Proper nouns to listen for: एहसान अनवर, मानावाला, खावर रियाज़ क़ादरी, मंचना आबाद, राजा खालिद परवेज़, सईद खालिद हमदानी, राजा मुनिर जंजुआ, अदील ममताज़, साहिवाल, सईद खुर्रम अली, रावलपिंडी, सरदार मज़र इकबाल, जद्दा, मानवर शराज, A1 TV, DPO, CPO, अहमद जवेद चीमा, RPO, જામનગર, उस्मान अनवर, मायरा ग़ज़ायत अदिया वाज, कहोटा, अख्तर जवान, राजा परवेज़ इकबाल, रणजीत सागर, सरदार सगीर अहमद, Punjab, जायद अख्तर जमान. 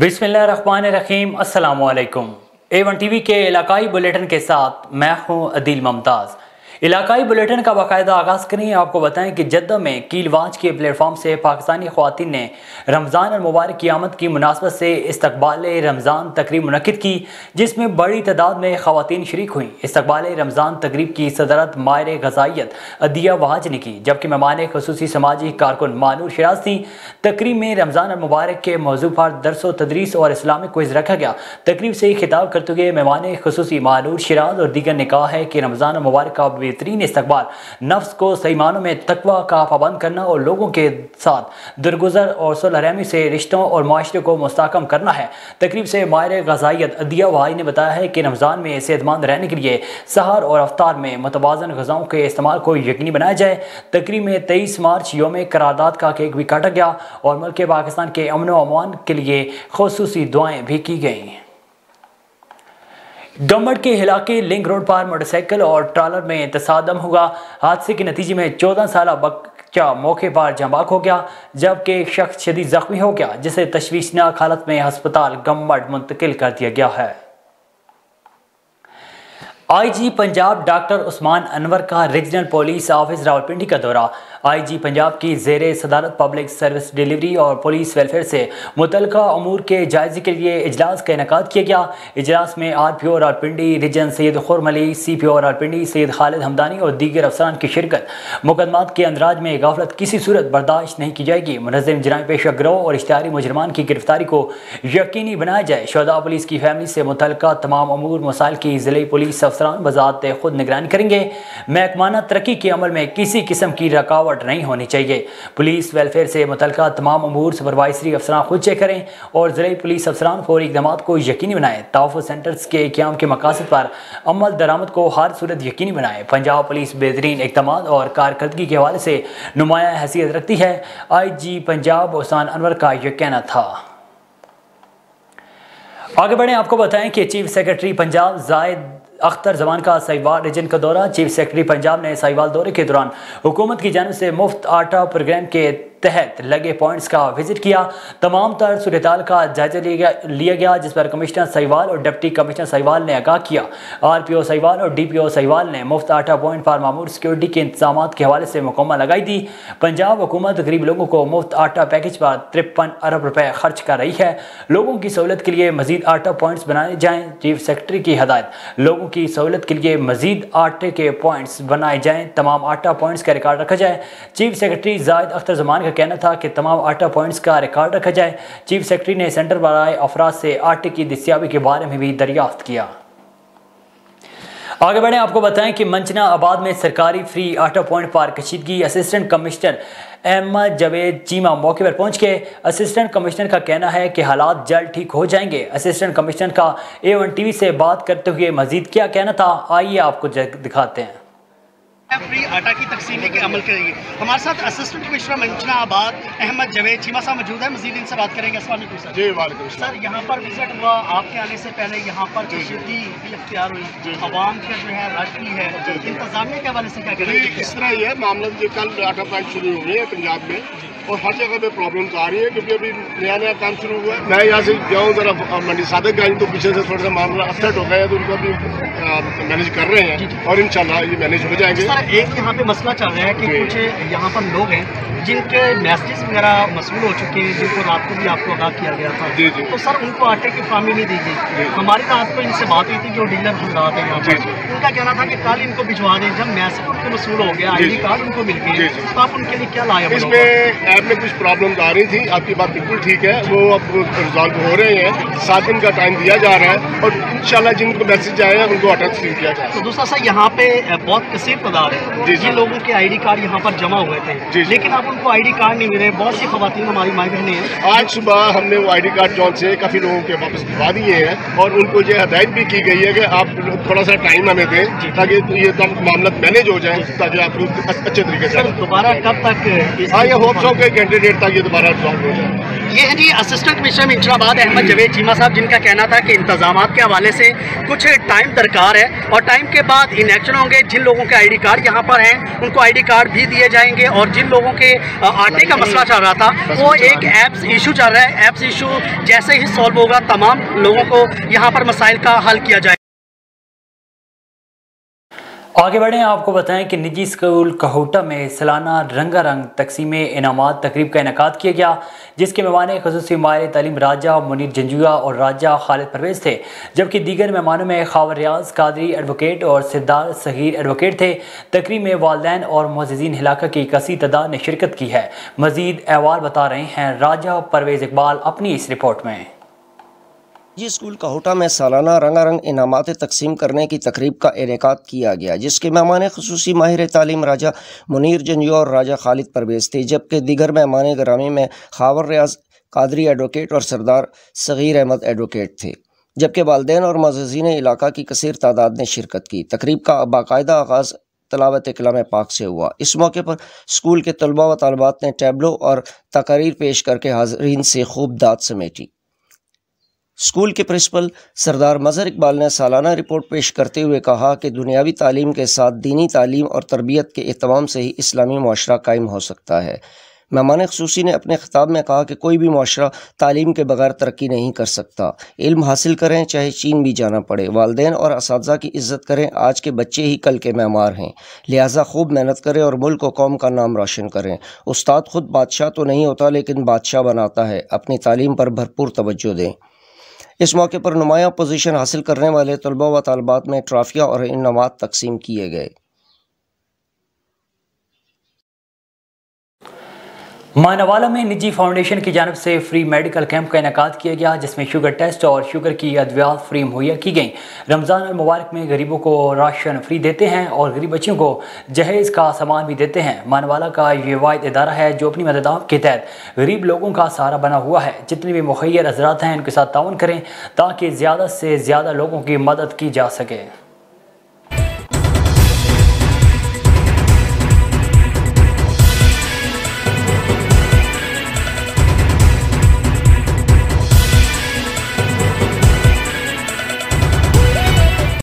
बिस्मिल्लाहिर्रहमानिर्रहीम। अस्सलामुअलैकुम। A1 TV के इलाकाई बुलेटिन के साथ मैं हूँ अदील ममताज़। इलाकाई बुलेटिन का बाकायदा आगाज़ करें। आपको बताएं कि जद्दा में कीलवाज के प्लेटफॉर्म से पाकिस्तानी ख्वातीन ने रमज़ान और मुबारक की आमद की मुनासबत से इस्तकबाल रमज़ान तकरीब मुनक़िद की, जिसमें बड़ी तादाद में ख्वातीन शरीक हुईं। इस्तकबाल रमज़ान तकरीब की सदारत मायरा ग़ज़ायत अदिया वाज ने की, जबकि मेहमान ख़ुसूसी समाजी कारकुन मानवर शराज थी। तकरीब में रमज़ान और मुबारक के मौजू पर दर्स व तदरीस और इस्लामिक क्विज़ रखा गया। तकरीब से खिताब करते हुए मेहमान ख़ुसूसी मानवर शराज और दीगर ने कहा है कि रमज़ान और मुबारक का बेहतरीन इस्तकबाल नफ्स को सही मानों में तकवा का पाबंद करना और लोगों के साथ दुर्गुजर और सुलहरहमी से रिश्तों और माशरे को मुस्तकम करना है। तकरीब से मायरा ग़ज़ायत अदिया वाज ने बताया है कि रमज़ान में सेहतमंद रहने के लिए सहर और अफ्तार में मुतवाज़न ग़िज़ाओं के इस्तेमाल को यकीनी बनाया जाए। तकरीब में 23 मार्च योम क़रारदाद का केक भी काटा गया और मुल्क पाकिस्तान के अमन व अमान के लिए ख़ुसूसी दुआएँ भी की गईं। डोमट के इलाके लिंक रोड पर मोटरसाइकिल और ट्रालर में तसादम हुआ। हादसे के नतीजे में 14 साला बच्चा मौके पर जंबाक हो गया, जबकि एक शख्स शदीद जख्मी हो गया, जिसे तशवीशनाक हालत में अस्पताल गम्मट मुंतकिल कर दिया गया है। आईजी पंजाब डॉक्टर उस्मान अनवर का रीजनल पुलिस ऑफिस रावलपिंडी का दौरा। आईजी पंजाब की जेरे सदारत पब्लिक सर्विस डिलीवरी और पुलिस वेलफेयर से मुतलका अमूर के जायजे के लिए इजलास का इनकाद किया गया। इजलास में RPO रावलपिंडी region सईद खुर्रम अली, CPO रावलपिंडी सईद खालिद हमदानी और दीगर अफसरान की शिरकत। मुकदमात के अंदराज में गफलत किसी सूरत बर्दाश्त नहीं की जाएगी। मुनज़्ज़म जराइम पेशा गिरोह और इश्तिहारी मुजरमान की गिरफ्तारी को यकीनी बनाया जाए। शुहदा पुलिस की फैमिली से मुतलका तमाम अमूर मसाइल की ज़िले पुलिस अफसरान बजात खुद निगरानी करेंगे। महकमाना तरक्की के अमल में किसी किस्म की रकावट नहीं होनी चाहिए। पुलिस वेलफेयर से मुतलका तमाम अमूर सुपरवाइजरी अफसरान खुद चेक करें और जिले पुलिस अफसरान फौरी इक़दाम को यकीनी बनाएं। तहफ़्फ़ुज़ सेंटर्स के क़याम के मकासद पर अमल दरामद को हर सूरत यकीनी बनाएं। पंजाब पुलिस बेहतरीन इक़दाम और कारकर्दगी के हवाले से नुमाया हैसियत रखती है। IG पंजाब एहसान अनवर का यह कहना था। आगे बढ़ें, आपको बताएं कि चीफ सेक्रेटरी पंजाब अख्तर जवान का साहिवाल रीजन का दौरा। चीफ सेक्रेटरी पंजाब ने साहिवाल दौरे के दौरान हुकूमत की जानिब से मुफ्त आटा प्रोग्राम के तहत लगे पॉइंट्स का विजिट किया। तमाम तर सूरताल का जायजा लिया गया, जिस पर कमिश्नर साहिवाल और डिप्टी कमिश्नर साहिवाल ने आगाह किया। RPO साहिवाल और DPO साहिवाल ने मुफ्त आटा पॉइंट पर मामूर सिक्योरिटी के इंतजाम के हवाले से मुकम्मल लगाई दी। पंजाब हुकूमत गरीब लोगों को मुफ्त आटा पैकेज पर 53 अरब रुपये खर्च कर रही है। लोगों की सहूलत के लिए मजीद आटा पॉइंट्स बनाए जाएँ। चीफ सेक्रेटरी की हदायत, लोगों की सहूलत के लिए मजीद आटे के पॉइंट्स बनाए जाएँ। तमाम आटा पॉइंट्स का रिकॉर्ड रखा जाए। चीफ सेक्रेटरी जायद अख्तर जमान कहना था कि तमाम आटा पॉइंट्स का रिकॉर्ड रखा जाए। चीफ सेक्रेटरी ने सेंटर पर आए अफराद से आटे की दस्तियाबी के बारे में भी दरियाफ्त किया। आगे बढ़ें, आपको बताएं कि मंचना आबाद में सरकारी फ्री आटा पॉइंट पर कशीदगी। असिस्टेंट कमिश्नर अहमद जवेद चीमा मौके पर पहुंच के। असिस्टेंट कमिश्नर का कहना है कि हालात जल्द ठीक हो जाएंगे। असिस्टेंट कमिश्नर का A1 TV से बात करते हुए मजीद क्या कहना था, आइए आपको दिखाते हैं। फ्री आटा की तकसीम के अमल करेंगे। हमारे साथ असिस्टेंट कमिश्नर मंचना आबाद अहमद जवेद चीमा साहब मौजूद हैं। मजीद इनसे बात करेंगे। अस्सलामुअलैकुम सर। जी वालेकुम सर। यहाँ पर विजिट हुआ, आपके आने से पहले यहाँ पर कशीदगी भी अख्तियार हुई, आवाम का जो है रश भी है, इंतजामिया के हवाले से क्या करेंगे? इस तरह ये मामला जो कल आटा पॉइंट शुरू हो गए हैं पंजाब में, और हर जगह पे प्रॉब्लम्स आ रही है क्योंकि अभी नया नया काम शुरू हुआ है। मैं यहाँ से जाऊँ ज़रा मंडी सादकगंज, तो पीछे से थोड़ा सा मामला अपसेट हो गया है, तो उनका भी मैनेज कर रहे हैं और इंशाल्लाह ये मैनेज हो जाएंगे। सर, एक यहाँ पे मसला चल रहा है कि कुछ यहाँ पर लोग हैं जिनके मैसेज वगैरह मशगूल हो चुके हैं, जिनको रात को भी आपको आगाह किया गया था। जी जी। तो सर उनको आटे की फामी नहीं दी गई। हमारी रात को इनसे बात हुई थी जो डीलर हमारा है यहाँ पर, उनका कहना था कि कल इनको भिजवा दें। जब मैसेज उनको मशगूल हो गया, ID कार्ड उनको मिल गए, तो आप उनके लिए क्या लाए? इसमें ऐप में कुछ प्रॉब्लम्स आ रही थी। आपकी बात बिल्कुल ठीक है, वो अब रिजॉल्व हो रहे हैं। 7 दिन का टाइम दिया जा रहा है और इंशाल्लाह जिनको मैसेज आया उनको अटक किया जाए। तो दूसरा सर, यहाँ पे बहुत कसीब पदार है। जी जी। लोगों के ID कार्ड यहाँ पर जमा हुए थे, लेकिन अब उनको ID कार्ड नहीं मिले। बहुत सी खवातीन हमारी माई बहनें हैं। आज सुबह हमने वो ID कार्ड जॉन से काफ़ी लोगों के वापस दिलवा दिए हैं और उनको ये हदायत भी की गई है कि आप थोड़ा सा टाइम हमें दें ताकि ये मामला मैनेज हो जाए, ताकि आप लोग अच्छे तरीके से दोबारा कब तक लगेगा कि एंड डेट तक ये दोबारा सॉल्व हो जाए। ये है जी असिस्टेंट कमिश्नर इंटराबाद अहमद जवेद चीमा साहब, जिनका कहना था कि इंतजामात के हवाले से कुछ टाइम दरकार है और टाइम के बाद इनएक्शन होंगे। जिन लोगों के आईडी कार्ड यहाँ पर हैं उनको आईडी कार्ड भी दिए जाएंगे और जिन लोगों के आटे का मसला चल रहा था वो एक ऐप्स इशू चल रहा है, ऐप्स इशू जैसे ही सॉल्व होगा तमाम लोगों को यहाँ पर मसाइल का हल किया जाएगा। आगे बढ़ें, आपको बताएं कि निजी स्कूल कहोटा में सालाना रंगारंग तकसीम इनामात तकरीब का इनकाद किया गया, जिसके मेहमान खसूसी माहिर तालीम राजा मुनिर जंजुआ और राजा खालिद परवेज़ थे, जबकि दीगर मेहमानों में खावर रियाज़ क़ादरी एडवोकेट और सरदार सही एडवोकेट थे। तकरीब में वालदैन और मुअज़्ज़िज़ीन इलाका की कसी तादाद ने शिरकत की है। मज़ीद अहवाल बता रहे हैं राजा परवेज़ इकबाल अपनी इस रिपोर्ट में। निजी स्कूल कहोटा में सालाना रंगारंग इनामात तकसीम करने की तकरीब का इनेकाद किया गया, जिसके मेहमान खसूसी माहिर तालीम राजा मुनिर जंजुआ और राजा खालिद परवेज़ थे, जबकि दीगर मेहमान ग्रामी में खावर रियाज़ क़ादरी एडवोकेट और सरदार सगीर अहमद एडवोकेट थे, जबकि वालदैन और मुअज़्ज़िज़ीन इलाका की कसीर तादाद ने शिरकत की। तकरीब का बाकायदा आगाज़ तलावत कलाम पाक से हुआ। इस मौके पर स्कूल के तलबा व तालबात ने टैबलो और तकारीर पेश करके हाज़रीन से खूब दाद समेटी। स्कूल के प्रिंसिपल सरदार मज़र इकबाल ने सालाना रिपोर्ट पेश करते हुए कहा कि दुनियावी तालीम के साथ दीनी तालीम और तरबियत के एहतमाम से ही इस्लामी माशरा कायम हो सकता है। मेहमान खसूसी ने अपने खिताब में कहा कि कोई भी माशरा तालीम के बगैर तरक्की नहीं कर सकता। इल्म हासिल करें चाहे चीन भी जाना पड़े। वालदैन और असातिज़ा की इज्जत करें, आज के बच्चे ही कल के मेमार हैं, लिहाजा खूब मेहनत करें और मुल्क व कौम का नाम रोशन करें। उस्ताद खुद बादशाह तो नहीं होता लेकिन बादशाह बनाता है, अपनी तालीम पर भरपूर तवज्जो दें। इस मौके पर नुमाया पोजीशन हासिल करने वाले तलबा व तालबात में ट्राफियाँ और इनामात तकसीम किए गए। मानावाला में निजी फाउंडेशन की जानब से फ्री मेडिकल कैंप का इनेकाद किया गया, जिसमें शुगर टेस्ट और शुगर की अद्वियात फ्री मुहैया की गई। रमज़ान और मुबारक में गरीबों को राशन फ्री देते हैं और गरीब बच्चों को जहेज का सामान भी देते हैं। मानावाला का ये वाहिद इदारा है जो अपनी मदद के तहत गरीब लोगों का सहारा बना हुआ है। जितने भी मुहैया अज़रात हैं उनके साथ ताउन करें ताकि ज़्यादा से ज़्यादा लोगों की मदद की जा सके।